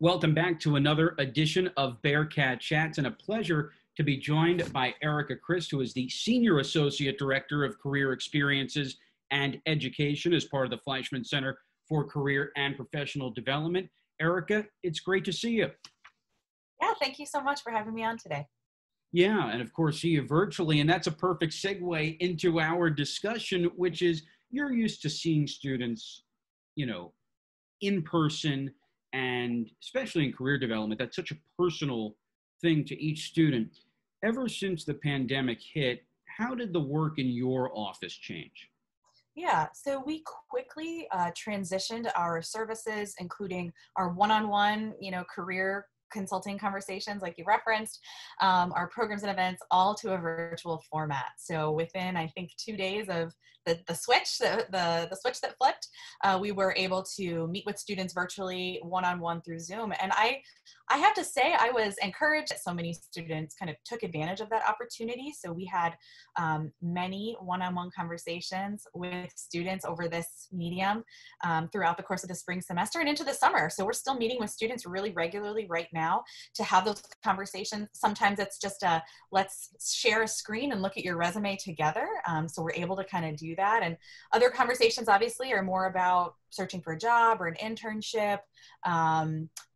Welcome back to another edition of Bearcat Chats, and a pleasure to be joined by Erica Kryst, who is the Senior Associate Director of Career Experiences and Education as part of the Fleishman Center for Career and Professional Development. Erica, it's great to see you. Yeah, thank you so much for having me on today. Yeah, and of course, see you virtually, and that's a perfect segue into our discussion, which is you're used to seeing students, you know, in person, and especially in career development, that's such a personal thing to each student. Ever since the pandemic hit, how did the work in your office change? Yeah, so we quickly transitioned our services, including our one-on-one, career consulting conversations like you referenced, our programs and events, all to a virtual format. So within, I think, 2 days of the switch that flipped, we were able to meet with students virtually one-on-one through Zoom. And I have to say, I was encouraged that so many students kind of took advantage of that opportunity. So we had many one-on-one conversations with students over this medium throughout the course of the spring semester and into the summer. So we're still meeting with students really regularly right now to have those conversations. Sometimes it's just a, let's share a screen and look at your resume together. So we're able to kind of do that. And other conversations obviously are more about searching for a job or an internship,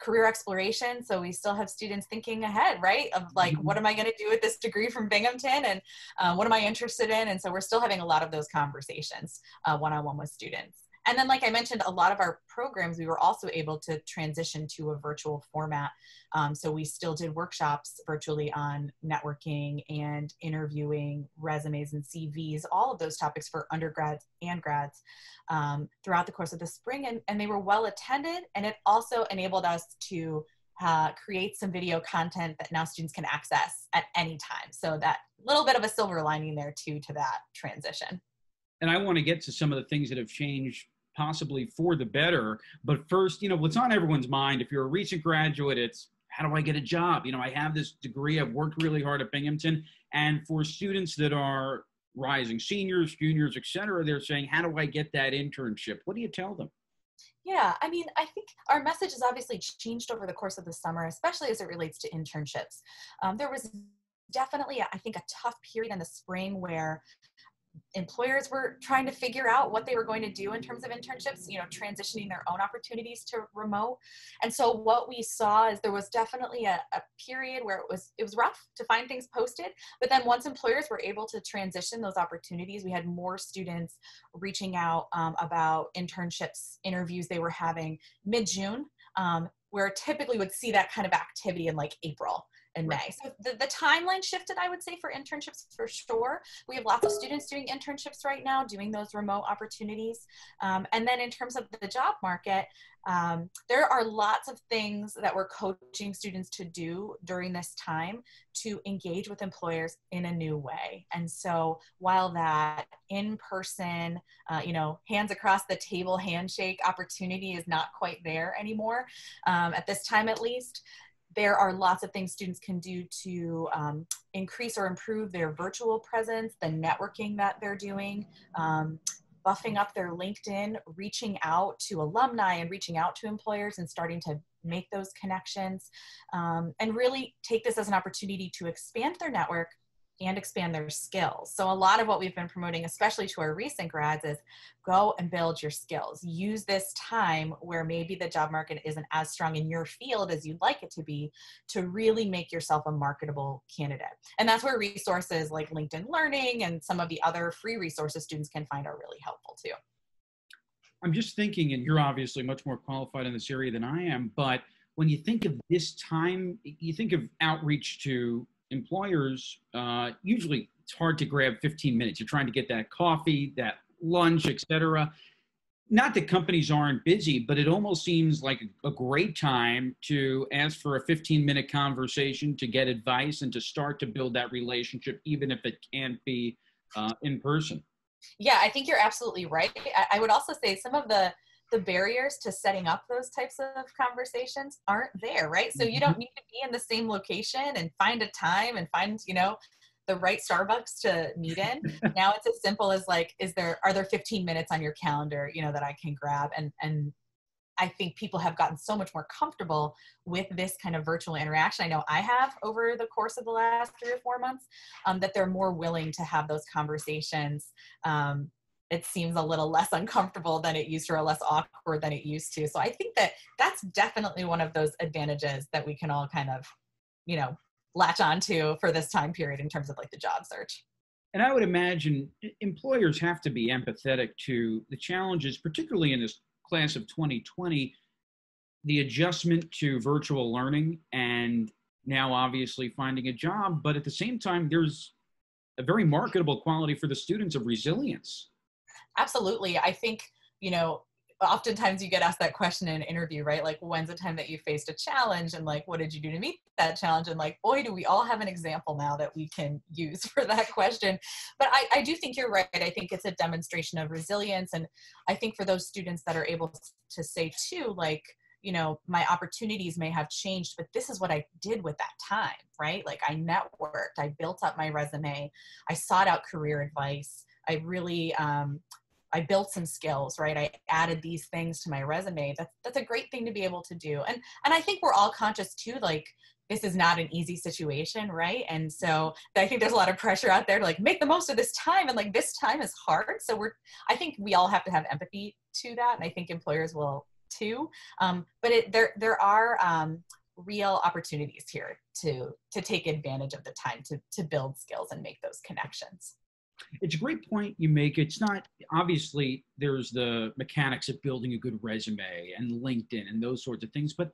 career exploration. So we still have students thinking ahead, right? Of like, what am I going to do with this degree from Binghamton? And what am I interested in? And so we're still having a lot of those conversations one-on-one with students. And then, like I mentioned, a lot of our programs, we were also able to transition to a virtual format. So we still did workshops virtually on networking and interviewing, resumes and CVs, all of those topics for undergrads and grads throughout the course of the spring. And they were well attended, and it also enabled us to create some video content that now students can access at any time. So that little bit of a silver lining there too, to that transition. And I want to get to some of the things that have changed possibly for the better. But first, what's on everyone's mind, if you're a recent graduate, it's how do I get a job? I have this degree, I've worked really hard at Binghamton. And for students that are rising seniors, juniors, et cetera, they're saying, how do I get that internship? What do you tell them? Yeah, I mean, I think our message has obviously changed over the course of the summer, especially as it relates to internships. There was definitely, I think, a tough period in the spring where employers were trying to figure out what they were going to do in terms of internships, transitioning their own opportunities to remote. And so what we saw is there was definitely a period where it was rough to find things posted. But then once employers were able to transition those opportunities, we had more students reaching out about internships, interviews they were having mid-June, where typically would see that kind of activity in like April and May. So the timeline shifted, I would say, for internships for sure. We have lots of students doing internships right now, doing those remote opportunities. And then in terms of the job market, there are lots of things that we're coaching students to do during this time to engage with employers in a new way. And so while that in-person, hands across the table handshake opportunity is not quite there anymore, at this time at least, there are lots of things students can do to increase or improve their virtual presence, the networking that they're doing, buffing up their LinkedIn, reaching out to alumni and reaching out to employers and starting to make those connections, and really take this as an opportunity to expand their network and expand their skills. So a lot of what we've been promoting, especially to our recent grads, is go and build your skills. Use this time where maybe the job market isn't as strong in your field as you'd like it to be to really make yourself a marketable candidate. And that's where resources like LinkedIn Learning and some of the other free resources students can find are really helpful too. I'm just thinking, and you're obviously much more qualified in this area than I am, but when you think of this time, you think of outreach to employers, usually it's hard to grab 15 minutes. You're trying to get that coffee, that lunch, et cetera. Not that companies aren't busy, but it almost seems like a great time to ask for a 15-minute conversation to get advice and to start to build that relationship, even if it can't be in person. Yeah, I think you're absolutely right. I would also say some of the barriers to setting up those types of conversations aren't there, right? So you don't need to be in the same location and find a time and find, the right Starbucks to meet in. Now it's as simple as like, are there 15 minutes on your calendar, that I can grab? And I think people have gotten so much more comfortable with this kind of virtual interaction. I know I have over the course of the last 3 or 4 months, that they're more willing to have those conversations. It seems a little less uncomfortable than it used to, or less awkward than it used to. So I think that that's definitely one of those advantages that we can all kind of, you know, latch onto for this time period in terms of like the job search. And I would imagine employers have to be empathetic to the challenges, particularly in this class of 2020, the adjustment to virtual learning and now obviously finding a job. But at the same time, there's a very marketable quality for the students of resilience. Absolutely. I think, you know, oftentimes you get asked that question in an interview, right? Like, when's the time that you faced a challenge, and like, what did you do to meet that challenge? And like, boy, do we all have an example now that we can use for that question. But I do think you're right. I think it's a demonstration of resilience. And I think for those students that are able to say too, like, you know, my opportunities may have changed, but this is what I did with that time, right? Like, I networked, I built up my resume, I sought out career advice, I really, I built some skills, right? I added these things to my resume. That's a great thing to be able to do. And I think we're all conscious too, like, this is not an easy situation, right? And so I think there's a lot of pressure out there to like make the most of this time, and like this time is hard. So I think we all have to have empathy to that, and I think employers will too. But there are real opportunities here to take advantage of the time to build skills and make those connections. It's a great point you make. It's not, obviously, there's the mechanics of building a good resume and LinkedIn and those sorts of things, but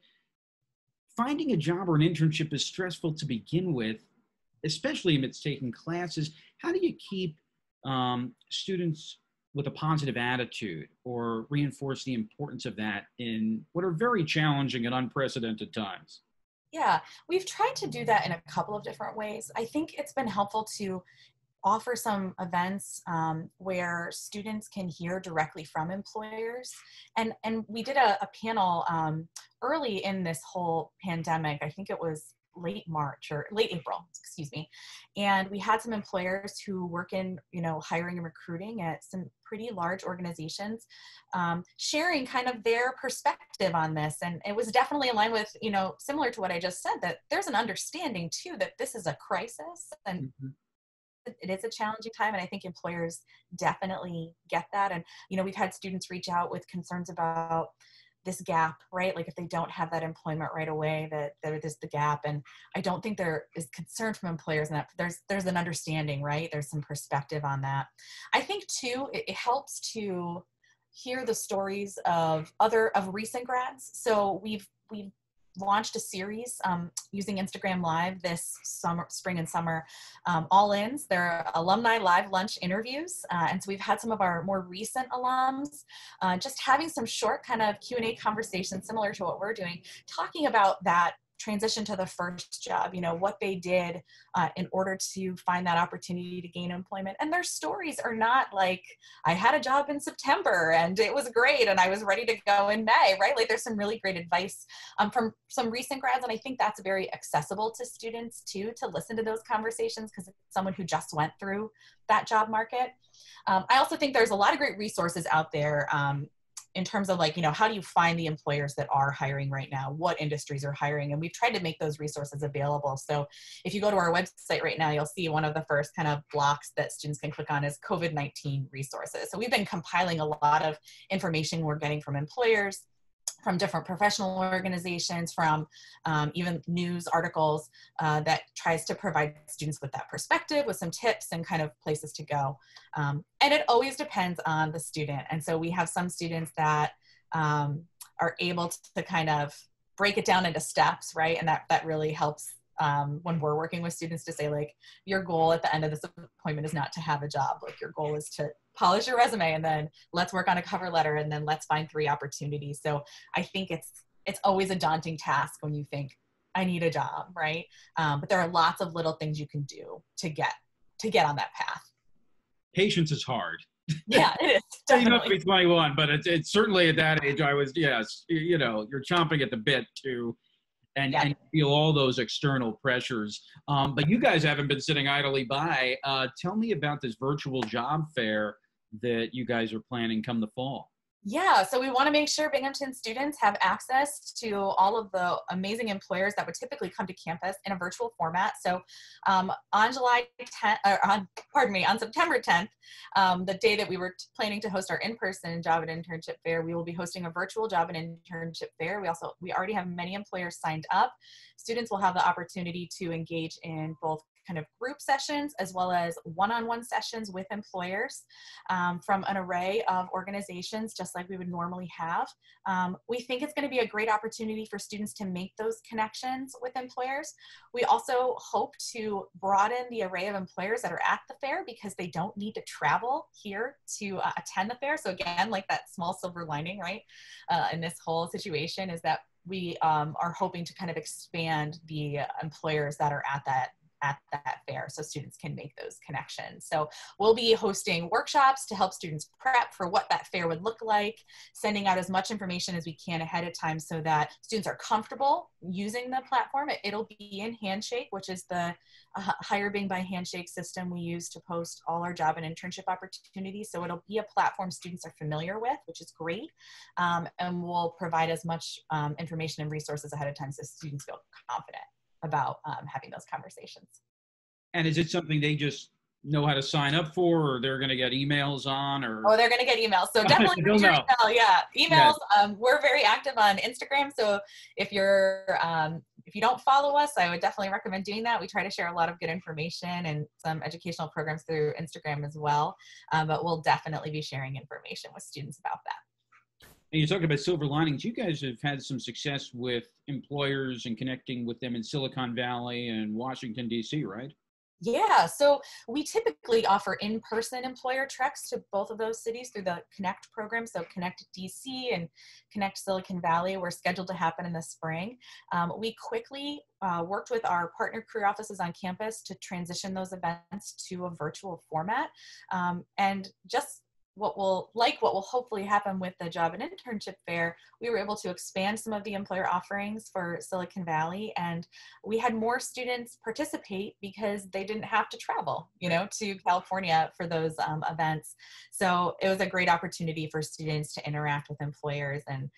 finding a job or an internship is stressful to begin with, especially if it's taking classes. How do you keep students with a positive attitude or reinforce the importance of that in what are very challenging and unprecedented times? Yeah, we've tried to do that in a couple of different ways. I think it's been helpful to offer some events where students can hear directly from employers. And we did a panel early in this whole pandemic. I think it was late March or late April, excuse me. And we had some employers who work in, you know, hiring and recruiting at some pretty large organizations, sharing kind of their perspective on this. And it was definitely in line with, you know, similar to what I just said, that there's an understanding too, that this is a crisis, and it is a challenging time, and I think employers definitely get that. And, you know, we've had students reach out with concerns about this gap, right? Like, if they don't have that employment right away, that there is the gap. And I don't think there is concern from employers, and that there's an understanding, right? There's some perspective on that. I think too, it helps to hear the stories of recent grads. So we've launched a series using Instagram Live this summer, spring and summer, All In's. They're alumni live lunch interviews. And so we've had some of our more recent alums just having some short kind of Q&A conversations similar to what we're doing, talking about that transition to the first job, you know, what they did in order to find that opportunity to gain employment. And their stories are not like, I had a job in September and it was great and I was ready to go in May, right? Like, there's some really great advice from some recent grads. And I think that's very accessible to students too, to listen to those conversations, because it's someone who just went through that job market. I also think there's a lot of great resources out there in terms of, like, you know, how do you find the employers that are hiring right now? What industries are hiring? And we've tried to make those resources available. So if you go to our website right now, you'll see one of the first kind of blocks that students can click on is COVID-19 resources. So we've been compiling a lot of information we're getting from employers, from different professional organizations, from even news articles that tries to provide students with that perspective, with some tips and kind of places to go. And it always depends on the student. And so we have some students that are able to kind of break it down into steps, right? And that really helps when we're working with students to say, like, your goal at the end of this appointment is not to have a job. Like, your goal is to polish your resume, and then let's work on a cover letter, and then let's find 3 opportunities. So I think it's always a daunting task when you think, I need a job, right? But there are lots of little things you can do to get on that path. Patience is hard. Yeah, it is. Definitely. You must be 21, but it's certainly at that age I was, yes, you know, you're chomping at the bit to and feel all those external pressures. But you guys haven't been sitting idly by. Tell me about this virtual job fair that you guys are planning come the fall. Yeah, so we want to make sure Binghamton students have access to all of the amazing employers that would typically come to campus in a virtual format. So on September 10th, the day that we were planning to host our in-person job and internship fair, we will be hosting a virtual job and internship fair. We already have many employers signed up. Students will have the opportunity to engage in both kind of group sessions as well as one-on-one sessions with employers from an array of organizations, just like we would normally have. We think it's going to be a great opportunity for students to make those connections with employers. We also hope to broaden the array of employers that are at the fair because they don't need to travel here to attend the fair. So again, like that small silver lining, right, in this whole situation is that we are hoping to kind of expand the employers that are at that fair so students can make those connections. So we'll be hosting workshops to help students prep for what that fair would look like, sending out as much information as we can ahead of time so that students are comfortable using the platform. It'll be in Handshake, which is the Hire Bing by Handshake system we use to post all our job and internship opportunities. So it'll be a platform students are familiar with, which is great. And we'll provide as much information and resources ahead of time so students feel confident about having those conversations. And is it something they just know how to sign up for, or they're going to get emails on, or? Oh, they're going to get emails. So definitely read your email. Yeah. Emails. Yeah. We're very active on Instagram. So if you don't follow us, I would definitely recommend doing that. We try to share a lot of good information and some educational programs through Instagram as well. But we'll definitely be sharing information with students about that. And you're talking about silver linings. You guys have had some success with employers and connecting with them in Silicon Valley and Washington, D.C., right? Yeah, so we typically offer in-person employer treks to both of those cities through the Connect program. So Connect D.C. and Connect Silicon Valley were scheduled to happen in the spring. We quickly worked with our partner career offices on campus to transition those events to a virtual format. And just what will hopefully happen with the job and internship fair, we were able to expand some of the employer offerings for Silicon Valley, and we had more students participate because they didn't have to travel, you know, to California for those events. So it was a great opportunity for students to interact with employers, and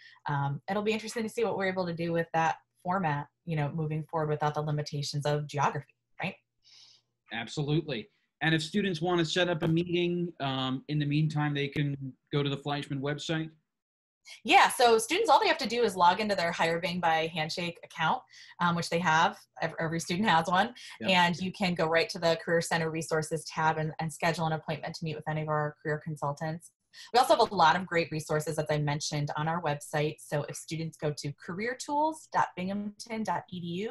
it'll be interesting to see what we're able to do with that format, you know, moving forward without the limitations of geography, right? Absolutely. And if students want to set up a meeting, in the meantime, they can go to the Fleishman website? Yeah, so students, all they have to do is log into their Hire Bing by Handshake account, which they have. Every student has one. Yep. And you can go right to the Career Center Resources tab and schedule an appointment to meet with any of our career consultants. We also have a lot of great resources, as I mentioned, on our website. So if students go to careertools.binghamton.edu,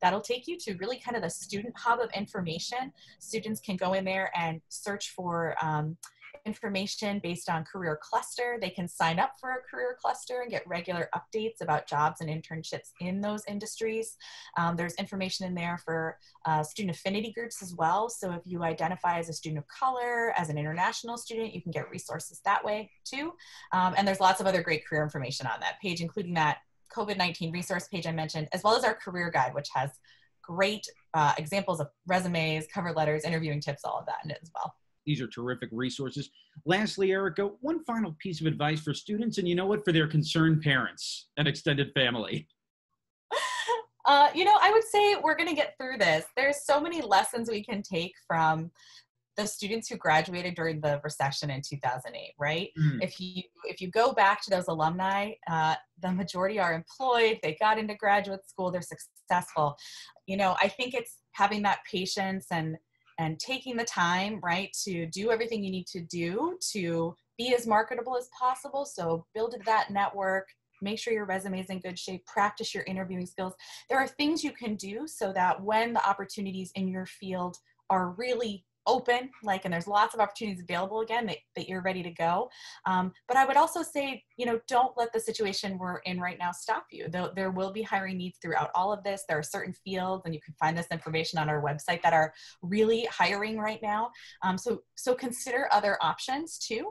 that'll take you to really kind of the student hub of information. Students can go in there and search for information based on career cluster. They can sign up for a career cluster and get regular updates about jobs and internships in those industries. There's information in there for student affinity groups as well. So if you identify as a student of color, as an international student, you can get resources that way too. And there's lots of other great career information on that page, including that COVID-19 resource page I mentioned, as well as our career guide, which has great examples of resumes, cover letters, interviewing tips, all of that in it as well. These are terrific resources. Lastly, Erica, one final piece of advice for students, and you know what, for their concerned parents and extended family. You know, I would say we're going to get through this. There's so many lessons we can take from the students who graduated during the recession in 2008, right? Mm. If you go back to those alumni, the majority are employed, they got into graduate school, they're successful. You know, I think it's having that patience and taking the time, right, to do everything you need to do to be as marketable as possible. So build that network, make sure your resume is in good shape, practice your interviewing skills. There are things you can do so that when the opportunities in your field are really open, and there's lots of opportunities available again, that you're ready to go. But I would also say, you know, don't let the situation we're in right now stop you. There will be hiring needs throughout all of this. There are certain fields, and you can find this information on our website, that are really hiring right now. So consider other options too.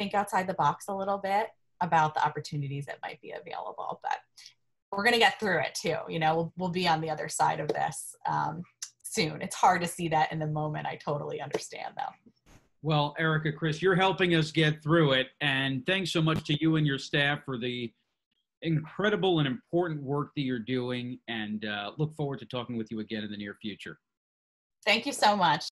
Think outside the box a little bit about the opportunities that might be available, but we're going to get through it too. You know, we'll be on the other side of this. Soon. It's hard to see that in the moment. I totally understand, though. Well, Erica Kryst, you're helping us get through it. And thanks so much to you and your staff for the incredible and important work that you're doing. And look forward to talking with you again in the near future. Thank you so much.